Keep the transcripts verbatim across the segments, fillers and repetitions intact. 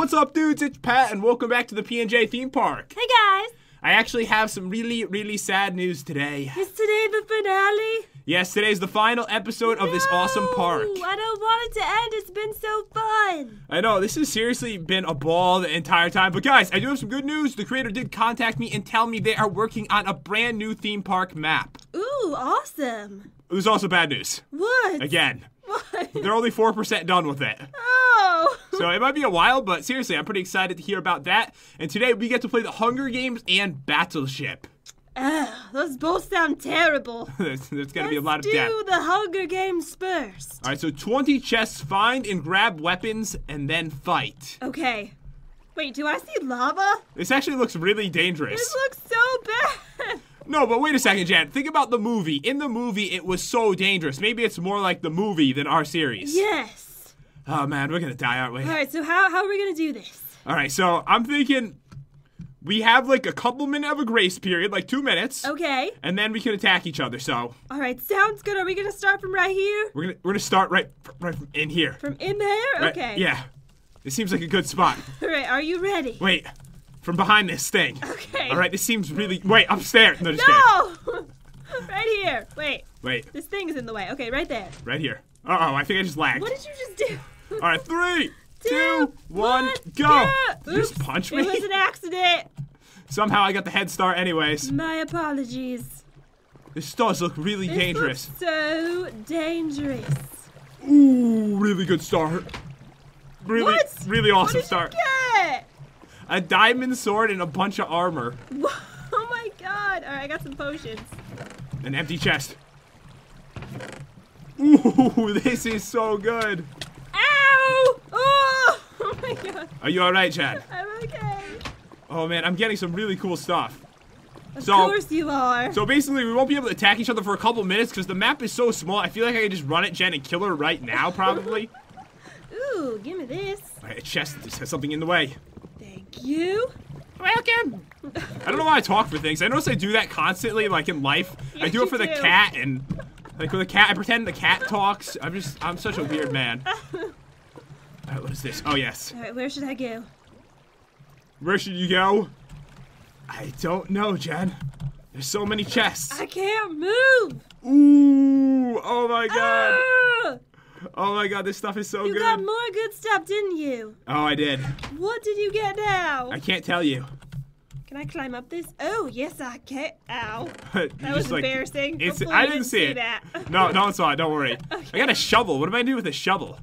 What's up, dudes? It's Pat, and welcome back to the P and J theme park. Hey, guys. I actually have some really, really sad news today. Is today the finale? Yes, today's the final episode no, of this awesome park. I don't want it to end. It's been so fun. I know. This has seriously been a ball the entire time. But guys, I do have some good news. The creator did contact me and tell me they are working on a brand new theme park map. Ooh, awesome. It was also bad news. What? Again. What? They're only four percent done with it. Oh. So it might be a while, but seriously, I'm pretty excited to hear about that. And today we get to play the Hunger Games and Battleship. Ugh, those both sound terrible. there's there's got to be a lot of death. Let's do the Hunger Games first. All right, so twenty chests, find and grab weapons, and then fight. Okay. Wait, do I see lava? This actually looks really dangerous. This looks so bad. No, but wait a second, Jen. Think about the movie. In the movie, it was so dangerous. Maybe it's more like the movie than our series. Yes. Oh, man, we're going to die, aren't we? All right, so how, how are we going to do this? All right, so I'm thinking... We have, like, a couple minutes of a grace period, like two minutes. Okay. And then we can attack each other, so. All right, sounds good. Are we going to start from right here? We're going we're to start right, right from in here. From in there? Right, okay. Yeah. It seems like a good spot. All right, are you ready? Wait, from behind this thing. Okay. All right, this seems really... Wait, upstairs. No! Just no! Right here. Wait. Wait. This thing's in the way. Okay, right there. Right here. Uh-oh, I think I just lagged. What did you just do? All right, three... Two, one, one go! Two. Oops, just punch me. It was an accident. Somehow I got the head start anyways. My apologies. This does look really it dangerous. Looks so dangerous. Ooh, really good start. Really, what? really awesome what did start. You get? A diamond sword and a bunch of armor. Oh my god. Alright, I got some potions. An empty chest. Ooh, this is so good. Are you alright, Chad? I'm okay. Oh man, I'm getting some really cool stuff. Of so, course you are. So basically, we won't be able to attack each other for a couple minutes because the map is so small. I feel like I can just run at Jen and kill her right now, probably. Ooh, give me this. Alright, a chest just has something in the way. Thank you. Welcome. I don't know why I talk for things. I notice I do that constantly, like in life. Yes, I do it for do. the cat and, like, for the cat. I pretend the cat talks. I'm just, I'm such a weird man. All right, what is this? Oh, yes. All right, where should I go? Where should you go? I don't know, Jen. There's so many chests. I can't move. Ooh, oh my god. Oh, oh my god, this stuff is so you good. You got more good stuff, didn't you? Oh, I did. What did you get now? I can't tell you. Can I climb up this? Oh, yes, I can. Ow. That was like, embarrassing. It's, I didn't see it. That. No, no one saw it. Don't worry. Okay. I got a shovel. What am I going to do with a shovel?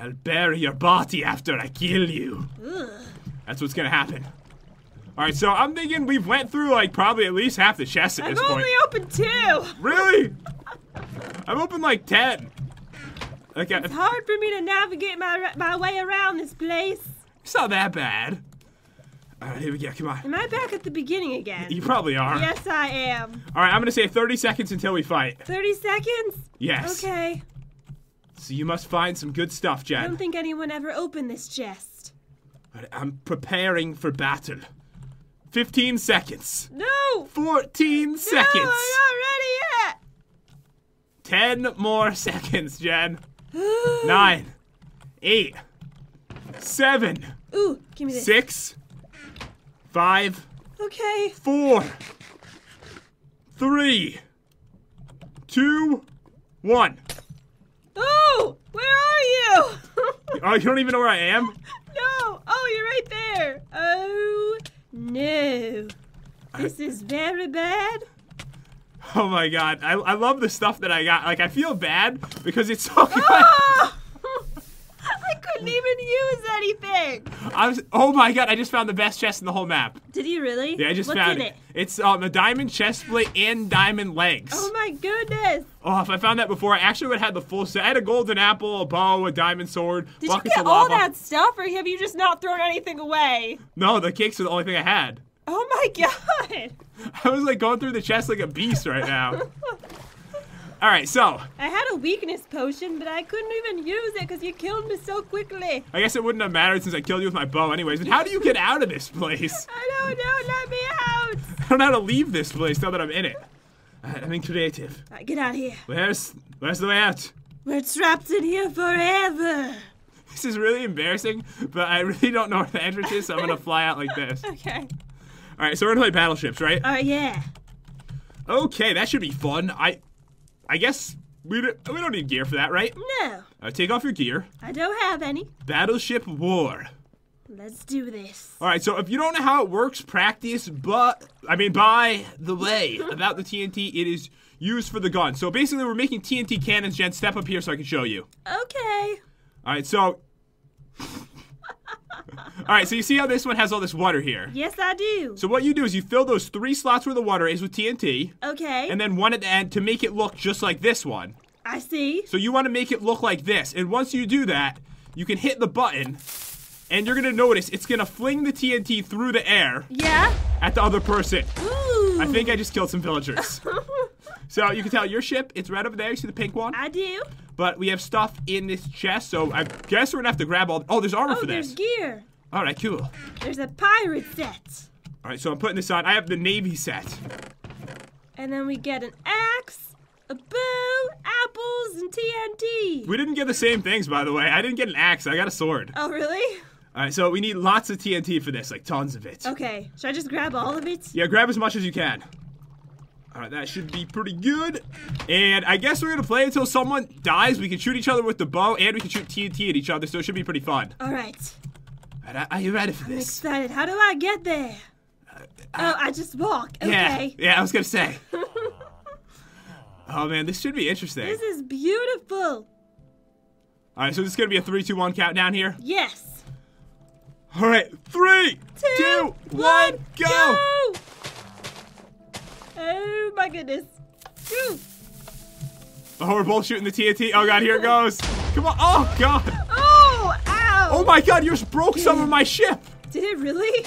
I'll bury your body after I kill you. Ugh. That's what's gonna happen. All right, so I'm thinking we've went through like probably at least half the chests at I've this point. I've only opened two. Really? I've opened like ten. Okay. It's hard for me to navigate my my way around this place. It's not that bad. All right, here we go. Come on. Am I back at the beginning again? You probably are. Yes, I am. All right, I'm gonna say thirty seconds until we fight. thirty seconds? Yes. Okay. So you must find some good stuff, Jen. I don't think anyone ever opened this chest. I'm preparing for battle. fifteen seconds. No! fourteen seconds. No, I'm not ready yet. Ten more seconds, Jen. Nine. Eight. Seven. Ooh, give me this. Six. Five. Okay. Four. Three. Two. One. Oh, where are you? Oh, you don't even know where I am? No. Oh, you're right there. Oh, no. This is very bad. Oh, my God. I, I love the stuff that I got. Like, I feel bad because it's so good. Oh! I couldn't even use anything. I was, oh, my God. I just found the best chest in the whole map. Did you really? Yeah, I just What's found in it. it. It's um, a diamond chest plate and diamond legs. Oh, my goodness. Oh, if I found that before, I actually would have had the full set. I had a golden apple, a bow, a diamond sword, Did you get all that stuff, or have you just not thrown anything away? No, the cakes were the only thing I had. Oh, my God. I was, like, going through the chest like a beast right now. All right, so. I had a weakness potion, but I couldn't even use it because you killed me so quickly. I guess it wouldn't have mattered since I killed you with my bow anyways. But how do you get out of this place? I don't know. Let me out. I don't know how to leave this place now that I'm in it. All right, I'm being creative. All right, get out of here. Where's, where's the way out? We're trapped in here forever. This is really embarrassing, but I really don't know where the entrance is, so I'm gonna fly out like this. Okay. All right, so we're gonna play battleships, right? Oh uh, yeah. Okay, that should be fun. I, I guess we do, we don't need gear for that, right? No. Uh, take off your gear. I don't have any. Battleship war. Let's do this. All right, so if you don't know how it works, practice. But I mean, by the way, about the T N T, it is used for the gun. So basically, we're making T N T cannons. Jen, step up here so I can show you. Okay. All right, so. All right, so you see how this one has all this water here? Yes, I do. So what you do is you fill those three slots where the water is with T N T. Okay. And then one at the end to make it look just like this one. I see. So you want to make it look like this. And once you do that, you can hit the button, and you're going to notice it's going to fling the T N T through the air. Yeah. At the other person. Ooh. I think I just killed some villagers. So you can tell your ship, it's right over there. You see the pink one? I do. But we have stuff in this chest, so I guess we're going to have to grab all... Oh, there's armor oh, for this. Oh, there's gear. All right, cool. There's a pirate set. All right, so I'm putting this on. I have the navy set. And then we get an axe, a bow, apples, and T N T. We didn't get the same things, by the way. I didn't get an axe. I got a sword. Oh, really? All right, so we need lots of T N T for this, like tons of it. Okay, should I just grab all of it? Yeah, grab as much as you can. All right, that should be pretty good. And I guess we're going to play until someone dies. We can shoot each other with the bow, and we can shoot T N T at each other, so it should be pretty fun. All right. Are you ready for I'm this? I'm excited. How do I get there? Uh, uh, oh, I just walk. Yeah, okay. Yeah, I was going to say. Oh, man, this should be interesting. This is beautiful. All right, so this is going to be a three, two, one countdown here? Yes. All right, three, two, two one, one, go. go. Oh, my goodness. Go. Oh, we're both shooting the T N T. Oh, God, here it goes. Come on. Oh, God. Oh my God, you just broke some of my ship! Did it really?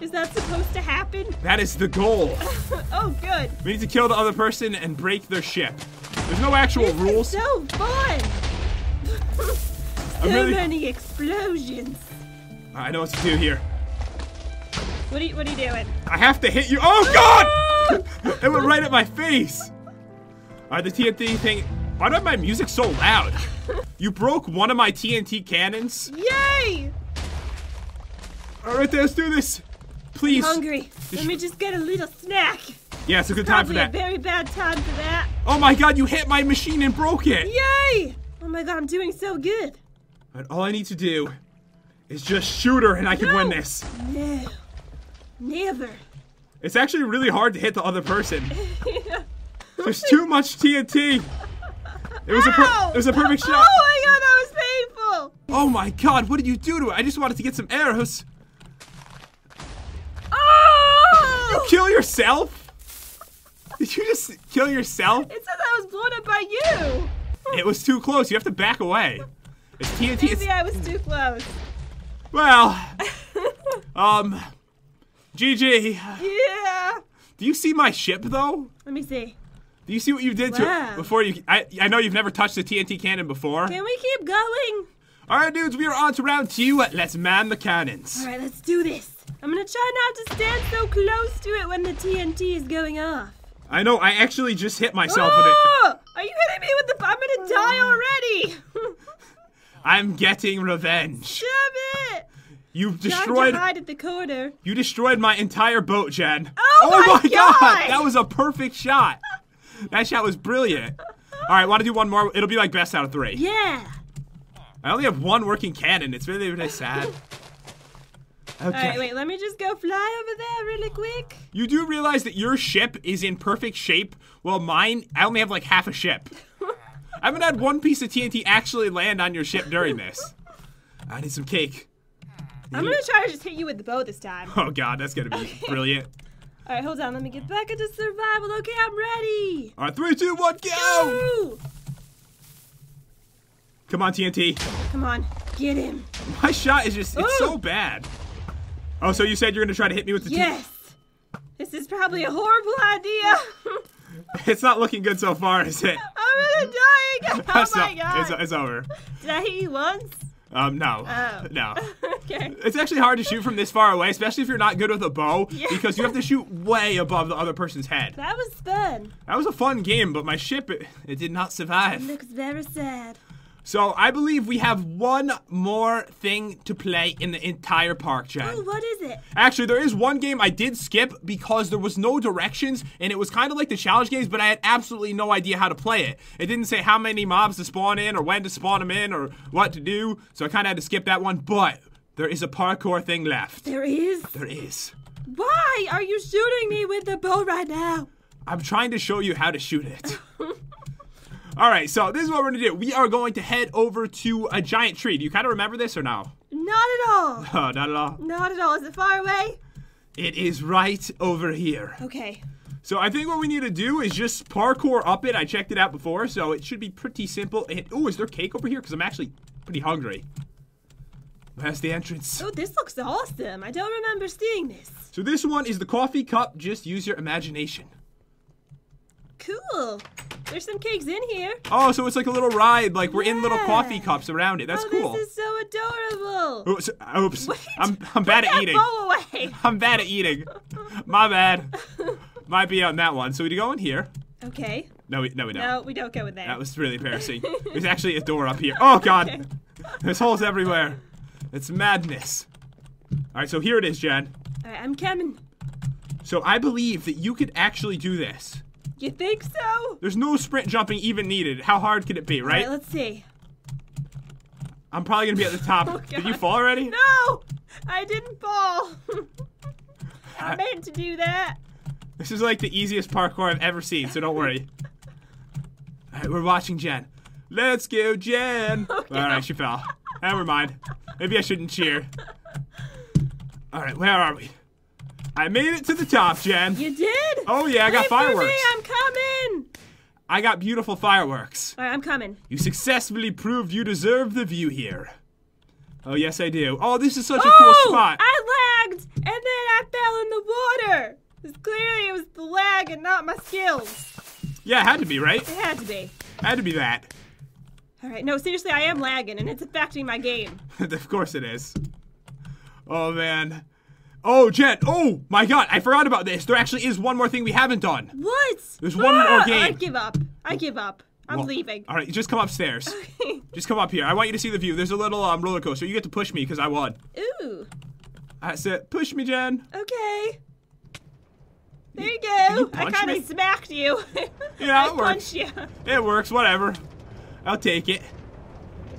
Is that supposed to happen? That is the goal. Oh, good. We need to kill the other person and break their ship. There's no actual this rules. Is so fun! So really... many explosions. I know what to do here. What are you, what are you doing? I have to hit you. Oh, God! It went right at my face. All right, the T N T thing. Why do my music so loud? You broke one of my T N T cannons. Yay! All right, let's do this. Please. I'm hungry. Let me just get a little snack. Yeah, it's a good time for that. Probably a very bad time for that. Oh my God, you hit my machine and broke it. Yay! Oh my God, I'm doing so good. But all I need to do is just shoot her and I can no. win this. No, never. It's actually really hard to hit the other person. Yeah. There's too much T N T. It was, a per it was a perfect shot. Oh my God, that was painful. Oh my God, what did you do to it? I just wanted to get some arrows. Oh! Did you kill yourself? Did you just kill yourself? It says I was blown up by you. It was too close. You have to back away. It's T N T. Maybe it's I was too close. Well, um, G G. Yeah. Do you see my ship, though? Let me see. Do you see what you did to wow. it before you... I, I know you've never touched the T N T cannon before. Can we keep going? All right, dudes, we are on to round two. Let's man the cannons. All right, let's do this. I'm going to try not to stand so close to it when the T N T is going off. I know. I actually just hit myself oh! with it. Are you hitting me with the... I'm going to die already. I'm getting revenge. Shove it. You've destroyed... To hide at the corner. You destroyed my entire boat, Jen. Oh, oh my, my God. God. That was a perfect shot. That shot was brilliant. All right, want to do one more? It'll be like best out of three. Yeah. I only have one working cannon. It's really, really sad. Okay. All right, wait, let me just go fly over there really quick. You do realize that your ship is in perfect shape, while mine, I only have like half a ship. I haven't had one piece of T N T actually land on your ship during this. I need some cake. I'm going to try to just hit you with the bow this time. Oh, God, that's going to be okay. brilliant. All right, hold on. Let me get back into survival. Okay, I'm ready. All right, three, two, one, go! go! Come on, T N T. Come on, get him. My shot is just, Ooh. It's so bad. Oh, so you said you're going to try to hit me with the Yes. This is probably a horrible idea. It's not looking good so far, is it? I'm really dying. Oh, so, my God. It's, it's over. Did I hit you once? Um, no. Oh. No. Okay. It's actually hard to shoot from this far away, especially if you're not good with a bow, yeah. because you have to shoot way above the other person's head. That was fun. That was a fun game, but my ship, it, it did not survive. It looks very sad. So I believe we have one more thing to play in the entire park, Jen. Oh, what is it? Actually, there is one game I did skip because there was no directions, and it was kind of like the challenge games, but I had absolutely no idea how to play it. It didn't say how many mobs to spawn in or when to spawn them in or what to do, so I kind of had to skip that one, but there is a parkour thing left. There is? There is. Why are you shooting me with the bow right now? I'm trying to show you how to shoot it. Alright, so this is what we're going to do. We are going to head over to a giant tree. Do you kind of remember this or no? Not at all. No, not at all. Not at all. Is it far away? It is right over here. Okay. So I think what we need to do is just parkour up it. I checked it out before, so it should be pretty simple. And, oh, is there cake over here? Because I'm actually pretty hungry. Past the entrance. Oh, this looks awesome. I don't remember seeing this. So this one is the coffee cup. Just use your imagination. Cool. There's some cakes in here. Oh, so it's like a little ride. Like we're yeah. in little coffee cups around it. That's oh, cool. This is so adorable. Oops. Oops. Wait, I'm, I'm bad at eating. Bowl away. I'm bad at eating. My bad. Might be on that one. So we go in here. Okay. No, we, no, we don't. No, we don't go in there. That was really embarrassing. There's actually a door up here. Oh, God. Okay. There's holes everywhere. It's madness. All right, so here it is, Jen. All right, I'm coming. So I believe that you could actually do this. You think so? There's no sprint jumping even needed. How hard could it be, right? All right, let's see. I'm probably going to be at the top. Oh, did you fall already? No, I didn't fall. I meant to do that. This is like the easiest parkour I've ever seen, so don't worry. All right, we're watching Jen. Let's go, Jen. Oh, all right, she fell. Never mind. Maybe I shouldn't cheer. All right, where are we? I made it to the top, Jen. You did? Oh, yeah, I got Wait fireworks. For me, I'm coming. I got beautiful fireworks. All right, I'm coming. You successfully proved you deserve the view here. Oh, yes, I do. Oh, this is such oh, a cool spot. I lagged, and then I fell in the water. Clearly, it was the lag and not my skills. Yeah, it had to be, right? It had to be. Had to be that. All right, no, seriously, I am lagging, and it's affecting my game. Of course it is. Oh, man. Oh, Jen. Oh, my God. I forgot about this. There actually is one more thing we haven't done. What? There's one ah, more game. I give up. I give up. I'm well, leaving. All right, just come upstairs. Okay. Just come up here. I want you to see the view. There's a little um, roller coaster. You get to push me because I won. Ooh. All right, so push me, Jen. Okay. There you go. I kind of smacked you. Yeah, it I works. You. It works. Whatever. I'll take it.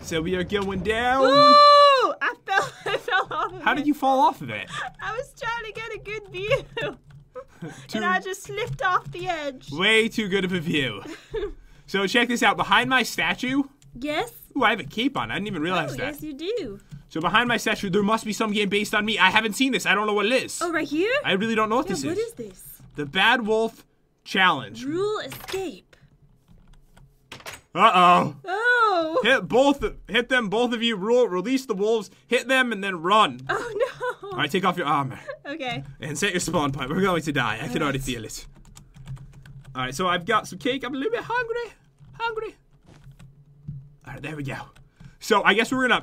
So we are going down. Ooh! I fell, I fell off of How it. did you fall off of it? I was trying to get a good view. And I just slipped off the edge. Way too good of a view. So check this out. Behind my statue. Yes. Ooh, I have a cape on. I didn't even realize oh, that. Yes, you do. So behind my statue, there must be some game based on me. I haven't seen this. I don't know what it is. Oh, right here? I really don't know what yeah, this is. What is this? The Bad Wolf Challenge. Rule escape. Uh-oh. Oh. Hit both, hit them, both of you. Rule, release the wolves, hit them, and then run. Oh, no. All right, take off your armor. Okay. And set your spawn point. We're going to die. I All can right. already feel it. All right, so I've got some cake. I'm a little bit hungry. Hungry. All right, there we go. So I guess we're going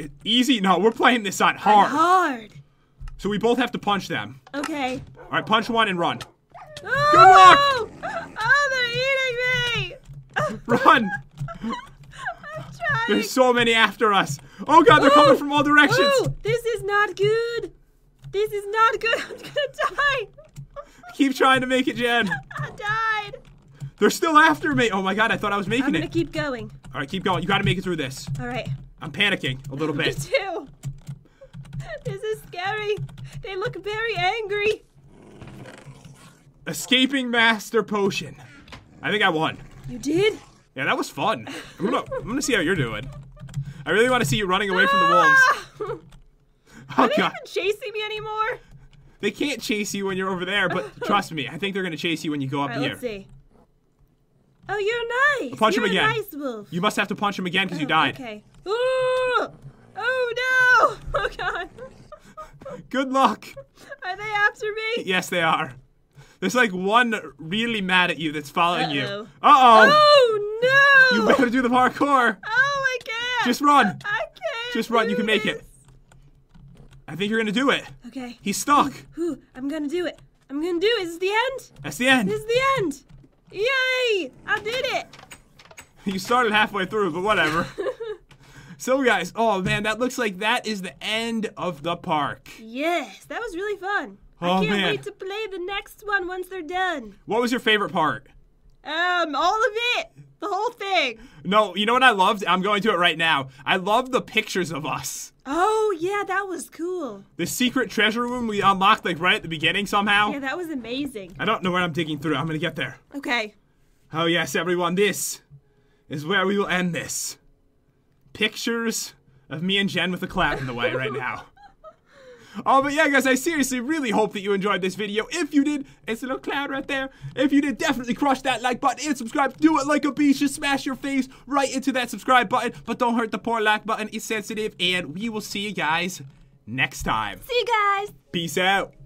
to... Easy? No, we're playing this on hard. Hard. So we both have to punch them. Okay. All right, punch one and run. Oh! Good luck! Oh, they're eating me! Run! I'm trying. There's so many after us. Oh, God, they're Ooh. coming from all directions. Ooh, this is not good. This is not good. I'm going to die. Keep trying to make it, Jen. I died. They're still after me. Oh, my God, I thought I was making I'm gonna it. I'm going to keep going. All right, keep going. You got to make it through this. All right. I'm panicking a little bit. Me too. This is scary. They look very angry. Escaping Master Potion. I think I won. You did? Yeah, that was fun. I'm gonna, I'm gonna see how you're doing. I really want to see you running away ah! from the wolves. Oh, Are they God. even chasing me anymore? They can't chase you when you're over there, but trust me, I think they're gonna chase you when you go up All right, here. Let's see. Oh, you're nice. Punch you're him again. Nice wolf. You must have to punch him again because oh, you died. Okay. Ooh! Oh no! Oh God. Good luck. Are they after me? Yes, they are. There's like one really mad at you that's following Uh-oh. you. Uh-oh. Oh, no. You better do the parkour. Oh, I can't. Just run. I can't. Just run. You can make this. it. I think you're going to do it. Okay. He's stuck. Ooh, ooh, I'm going to do it. I'm going to do it. Is this the end? That's the end. This is the end. Yay. I did it. You started halfway through, but whatever. So guys, oh man, that looks like that is the end of the park. Yes, that was really fun. Oh, I can't man. wait to play the next one once they're done. What was your favorite part? Um, all of it. The whole thing. No, you know what I loved? I'm going to it right now. I love the pictures of us. Oh, yeah, that was cool. The secret treasure room we unlocked, like, right at the beginning somehow. Yeah, that was amazing. I don't know where I'm digging through. I'm going to get there. Okay. Oh, yes, everyone. This is where we will end this. Pictures of me and Jen with a cloud in the way right now. Oh, but yeah, guys, I seriously really hope that you enjoyed this video. If you did, it's a little cloud right there. If you did, definitely crush that like button and subscribe. Do it like a beast. Just smash your face right into that subscribe button. But don't hurt the poor like button. It's sensitive. And we will see you guys next time. See you guys. Peace out.